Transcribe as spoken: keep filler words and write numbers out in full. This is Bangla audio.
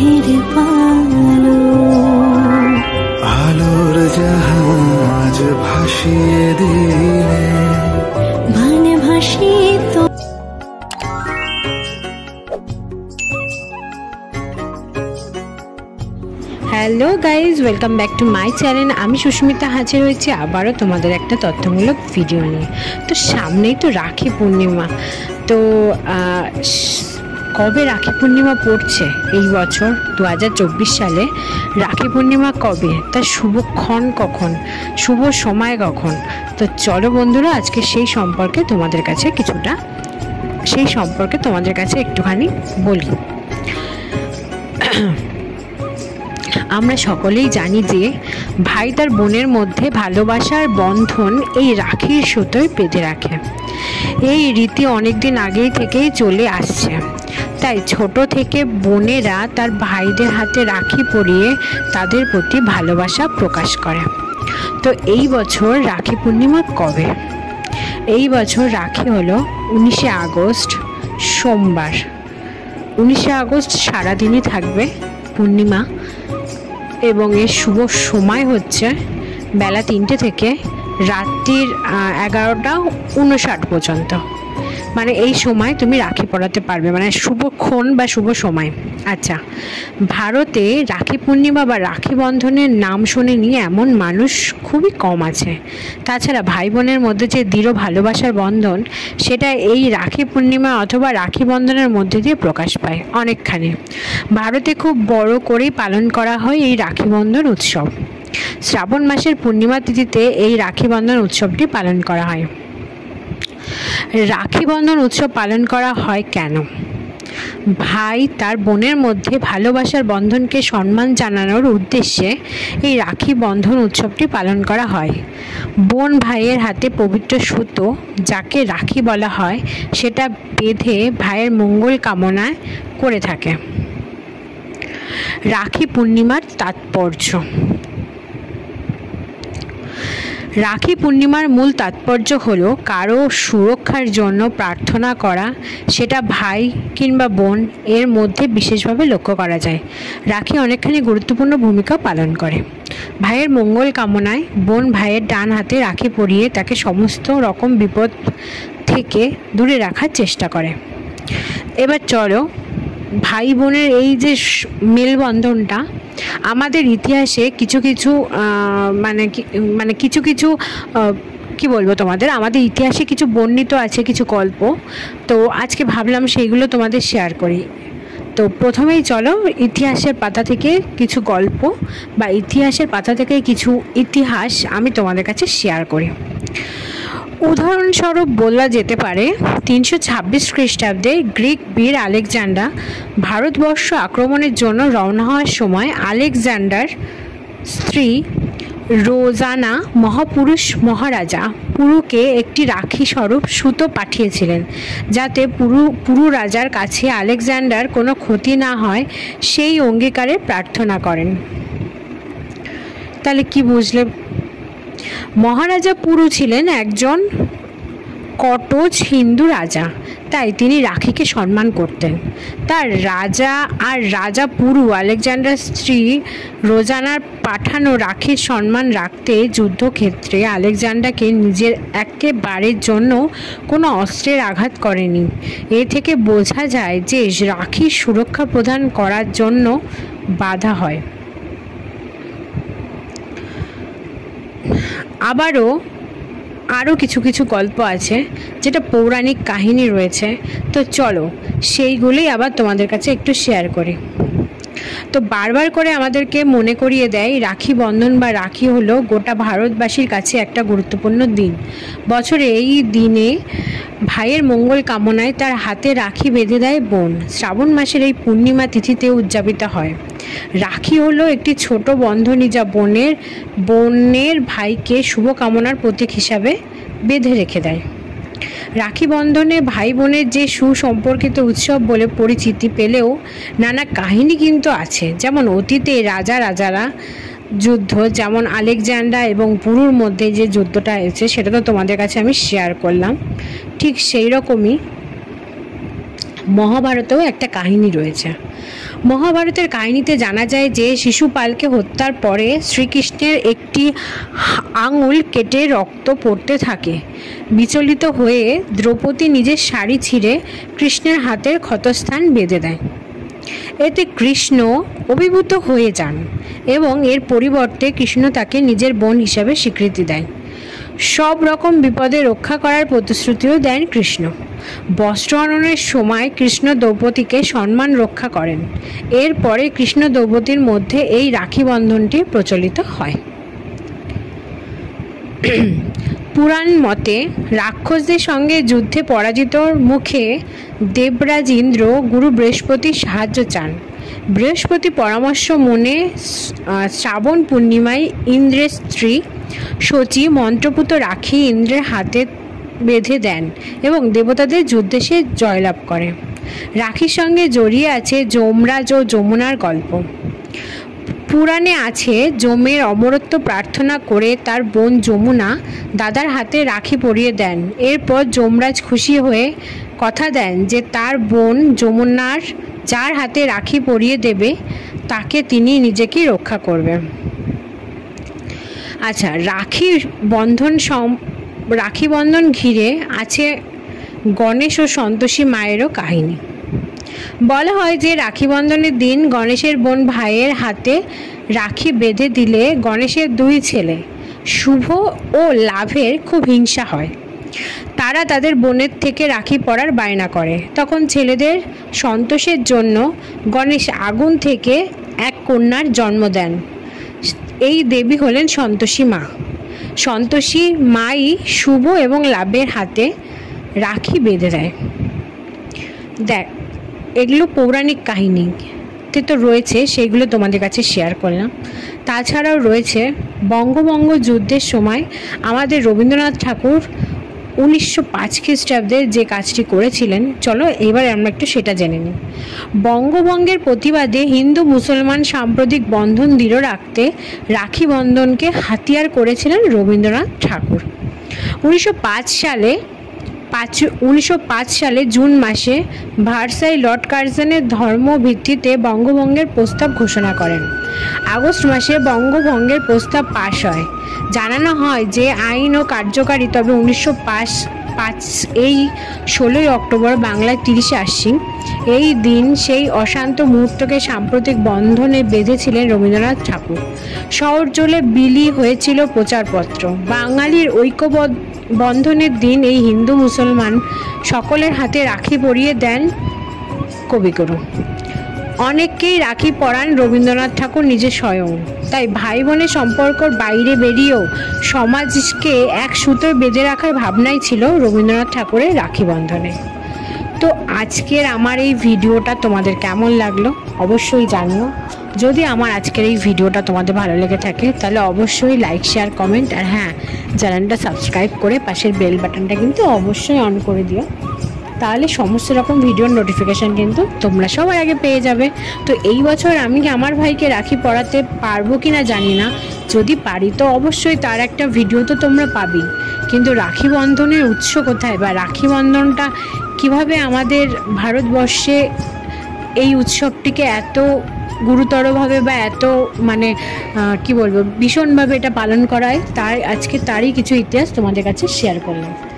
ফিরে পালো। আলোর জাহাজ ভাসিয়ে দিলে মানে ভাসিয়ে তো hello guys, welcome back to my channel. আমি সুস্মিতা হাজির হয়েছি আবারও তোমাদের একটা তথ্যমূলক ভিডিও নিয়ে। তো সামনেই তো রাখি পূর্ণিমা, তো কবে রাখি পূর্ণিমা পড়ছে এই বছর দু হাজার চব্বিশ সালে? রাখি পূর্ণিমা কবে, তার শুভক্ষণ কখন, শুভ সময় কখন? তো চলো বন্ধুরা, আজকে সেই সম্পর্কে তোমাদের কাছে কিছুটা সেই সম্পর্কে তোমাদের কাছে একটুখানি বলি। আমরা সকলেই জানি যে ভাই তার বোনের মধ্যে ভালোবাসার বন্ধন এই রাখির সুতোয় বেঁধে রাখে। এই রীতি অনেক দিন আগেই থেকেই চলে আসছে, তাই ছোট থেকে বোনেরা তার ভাইদের হাতে রাখি পরিয়ে তাদের প্রতি ভালোবাসা প্রকাশ করে। তো এই বছর রাখি পূর্ণিমা কবে? এই বছর রাখি হলো উনিশে আগস্ট সোমবার। উনিশে আগস্ট সারাদিনই থাকবে পূর্ণিমা, এবং এর শুভ সময় হচ্ছে বেলা তিনটে থেকে রাত্রির এগারোটা উনষাট পর্যন্ত, মানে এই সময় তুমি রাখি পরাতে পারবে, মানে শুভক্ষণ বা শুভ সময়। আচ্ছা, ভারতে রাখি পূর্ণিমা বা রাখি বন্ধনের নাম শুনেনি এমন মানুষ খুবই কম আছে। তাছাড়া ভাই বোনের মধ্যে যে দৃঢ় ভালোবাসার বন্ধন, সেটা এই রাখি পূর্ণিমা অথবা রাখি বন্ধনের মধ্যে দিয়ে প্রকাশ পায় অনেকখানি। ভারতে খুব বড় করেই পালন করা হয় এই রাখি বন্ধন উৎসব। শ্রাবণ মাসের পূর্ণিমা তিথিতে এই রাখি বন্ধন উৎসবটি পালন করা হয়। রাখি বন্ধন উৎসব পালন করা হয় কেন? ভাই তার বোনের মধ্যে ভালোবাসার বন্ধনকে সম্মান জানানোর উদ্দেশ্যে এই রাখি বন্ধন উৎসবটি পালন করা হয়। বোন ভাইয়ের হাতে পবিত্র সুতো, যাকে রাখি বলা হয়, সেটা বেঁধে ভাইয়ের মঙ্গল কামনা করে থাকে। রাখি পূর্ণিমার তাৎপর্য। রাখি পূর্ণিমার মূল তাৎপর্য হলো কারো সুরক্ষার জন্য প্রার্থনা করা। সেটা ভাই কিংবা বোন এর মধ্যে বিশেষভাবে লক্ষ্য করা যায়। রাখি অনেকখানি গুরুত্বপূর্ণ ভূমিকা পালন করে। ভাইয়ের মঙ্গল কামনায় বোন ভাইয়ের ডান হাতে রাখি পরিয়ে তাকে সমস্ত রকম বিপদ থেকে দূরে রাখার চেষ্টা করে। এবার চলো, ভাই বোনের এই যে মেলবন্ধনটা আমাদের ইতিহাসে কিছু কিছু মানে মানে কিছু কিছু কি বলবো তোমাদের, আমাদের ইতিহাসে কিছু বর্ণিত আছে কিছু গল্প, তো আজকে ভাবলাম সেইগুলো তোমাদের শেয়ার করি। তো প্রথমেই চলো ইতিহাসের পাতা থেকে কিছু গল্প বা ইতিহাসের পাতা থেকে কিছু ইতিহাস আমি তোমাদের কাছে শেয়ার করি। উদাহরণস্বরূপ বলা যেতে পারে তিনশো ছাব্বিশ খ্রিস্টাব্দে গ্রিক বীর আলেকজান্ডার ভারতবর্ষ আক্রমণের জন্য রওনা হওয়ার সময় আলেকজান্ডার স্ত্রী রোজানা মহাপুরুষ মহারাজা পুরুকে একটি রাখি স্বরূপ সুতো পাঠিয়েছিলেন, যাতে পুরু পুরু রাজার কাছে আলেকজান্ডার কোনো ক্ষতি না হয় সেই অঙ্গীকারে প্রার্থনা করেন। তাহলে কি বুঝলে? মহারাজা পুরু ছিলেন একজন কট্টর হিন্দু রাজা, তাই তিনি রাখিকে সম্মান করতেন। তার রাজা আর রাজা পুরু আলেকজান্ডার স্ত্রী রোজানার পাঠানো রাখির সম্মান রাখতে যুদ্ধক্ষেত্রে আলেকজান্ডারকে নিজের একেবারের জন্য কোনো অস্ত্রের আঘাত করেনি। এ থেকে বোঝা যায় যে রাখির সুরক্ষা প্রদান করার জন্য বাধা হয়। আবারও আরও কিছু কিছু গল্প আছে যেটা পৌরাণিক কাহিনী রয়েছে, তো চলো সেইগুলোই আবার তোমাদের কাছে একটু শেয়ার করি। তো বারবার করে আমাদেরকে মনে করিয়ে দেয় রাখি বন্ধন বা রাখি হলো গোটা ভারতবাসীর কাছে একটা গুরুত্বপূর্ণ দিন। বছরে এই দিনে ভাইয়ের মঙ্গল কামনায় তার হাতে রাখি বেঁধে দেয় বোন। শ্রাবণ মাসের এই পূর্ণিমা তিথিতে উদযাপিত হয়। রাখি হলো একটি ছোট বন্ধনী যা বোনের বোনের ভাইকে শুভকামনার প্রতীক হিসাবে বেঁধে রেখে দেয়। রাখি বন্ধনে ভাই বোনের যে সুসম্পর্কিত উৎসব বলে পরিচিতি পেলেও নানা কাহিনী কিন্তু আছে। যেমন অতীতে রাজা রাজারা যুদ্ধ, যেমন আলেকজান্ডার এবং পুরুর মধ্যে যে যুদ্ধটা হয়েছে সেটা তো তোমাদের কাছে আমি শেয়ার করলাম, ঠিক সেই রকমই মহাভারতেও একটা কাহিনী রয়েছে। মহাভারতের কাহিনীতে জানা যায় যে শিশুপালকে হত্যার পরে শ্রীকৃষ্ণের একটি আঙুল কেটে রক্ত পড়তে থাকে। বিচলিত হয়ে দ্রৌপদী নিজের শাড়ি ছিঁড়ে কৃষ্ণের হাতের ক্ষতস্থান বেঁধে দেয়। এতে কৃষ্ণ অভিভূত হয়ে যান এবং এর পরিবর্তে কৃষ্ণ তাকে নিজের বোন হিসাবে স্বীকৃতি দেয়। সব রকম বিপদে রক্ষা করার প্রতিশ্রুতিও দেন কৃষ্ণ। বস্ত্রহরণের সময় কৃষ্ণ দ্রৌপদীকে সম্মান রক্ষা করেন। এরপরে কৃষ্ণ দ্রৌপদীর মধ্যে এই রাখি বন্ধনটি প্রচলিত হয়। পুরাণ মতে রাক্ষসদের সঙ্গে যুদ্ধে পরাজিতর মুখে দেবরাজ ইন্দ্র গুরু বৃহস্পতির সাহায্য চান। বৃহস্পতি পরামর্শ মনে শ্রাবণ পূর্ণিমায় ইন্দ্রের স্ত্রী শচী মন্ত্রপুত রাখি ইন্দ্রের হাতে বেঁধে দেন এবং দেবতাদের যুদ্ধে সে জয়লাভ করে। রাখির সঙ্গে জড়িয়ে আছে যমরাজ ও যমুনার গল্প। পুরাণে আছে যমের অমরত্ব প্রার্থনা করে তার বোন যমুনা দাদার হাতে রাখি পরিয়ে দেন। এরপর যমরাজ খুশি হয়ে কথা দেন যে তার বোন যমুনার যার হাতে রাখি পরিয়ে দেবে তাকে তিনি নিজেকে রক্ষা করবে। আচ্ছা, রাখি বন্ধন সম রাখি বন্ধন ঘিরে আছে গণেশ ও সন্তোষী মায়েরও কাহিনী। বলা হয় যে রাখি বন্ধনের দিন গণেশের বোন ভাইয়ের হাতে রাখি বেঁধে দিলে গণেশের দুই ছেলে শুভ ও লাভের খুব হিংসা হয়। তারা তাদের বোনের থেকে রাখি পরার বায়না করে। তখন ছেলেদের সন্তোষের জন্য গণেশ আগুন থেকে এক কন্যার জন্ম দেন। এই দেবী হলেন সন্তোষী মা। সন্তোষী মাই শুভ এবং লাভের হাতে রাখি বেঁধে দেয়। দেখ, এগুলো পৌরাণিক কাহিনীতে তো রয়েছে, সেইগুলো তোমাদের কাছে শেয়ার করলাম। তাছাড়াও রয়েছে বঙ্গভঙ্গ যুদ্ধের সময় আমাদের রবীন্দ্রনাথ ঠাকুর উনিশশো পাঁচ খ্রিস্টাব্দে যে কাজটি করেছিলেন, চলো এবার আমরা একটু সেটা জেনে নিই। বঙ্গভঙ্গের প্রতিবাদে হিন্দু মুসলমান সাম্প্রদায়িক বন্ধন দৃঢ় রাখতে রাখি বন্ধনকে হাতিয়ার করেছিলেন রবীন্দ্রনাথ ঠাকুর। উনিশশো পাঁচ সালে পাঁচ উনিশশো পাঁচ সালে জুন মাসে ভার্সাই লর্ড কার্জনের ধর্ম ভিত্তিতে বঙ্গভঙ্গের প্রস্তাব ঘোষণা করেন। আগস্ট মাসে বঙ্গভঙ্গের প্রস্তাব পাশ হয়। জানানো হয় যে আইন ও কার্যকারী, তবে উনিশশো পাঁচ পাঁচ এই ষোলোই অক্টোবর বাংলায় তিরিশে আশ্বিন এই দিন সেই অশান্ত মুহূর্তকে সাম্প্রতিক বন্ধনে বেঁধেছিলেন রবীন্দ্রনাথ ঠাকুর। শহর জলে বিলি হয়েছিল প্রচারপত্র। বাঙালির ঐক্যবদ্ধ বন্ধনের দিন এই হিন্দু মুসলমান সকলের হাতে রাখি পরিয়ে দেন কবিগুরু। অনেককেই রাখি পরান রবীন্দ্রনাথ ঠাকুর নিজে স্বয়ং। তাই ভাই বোনের সম্পর্কর বাইরে বেরিয়েও সমাজকে এক সূত্রে বেঁধে রাখার ভাবনাই ছিল রবীন্দ্রনাথ ঠাকুরের রাখি বন্ধনে। তো আজকের আমার এই ভিডিওটা তোমাদের কেমন লাগলো অবশ্যই জানিও। যদি আমার আজকের এই ভিডিওটা তোমাদের ভালো লেগে থাকে তাহলে অবশ্যই লাইক, শেয়ার, কমেন্ট, আর হ্যাঁ, চ্যানেলটা সাবস্ক্রাইব করে পাশের বেল বাটনটা কিন্তু অবশ্যই অন করে দিও। তাহলে সমস্ত রকম ভিডিওর নোটিফিকেশান কিন্তু তোমরা সবার আগে পেয়ে যাবে। তো এই বছর আমি আমার ভাইকে রাখি পরাতে পারবো কি না জানি না, যদি পারি তো অবশ্যই তার একটা ভিডিও তো তোমরা পাবেই। কিন্তু রাখি বন্ধনের উৎস কোথায় বা রাখি বন্ধনটা কীভাবে আমাদের ভারতবর্ষে এই উৎসবটিকে এত গুরুতরভাবে বা এত মানে কি বলবো ভীষণভাবে এটা পালন করায়, তাই আজকে তারই কিছু ইতিহাস তোমাদের কাছে শেয়ার করলাম।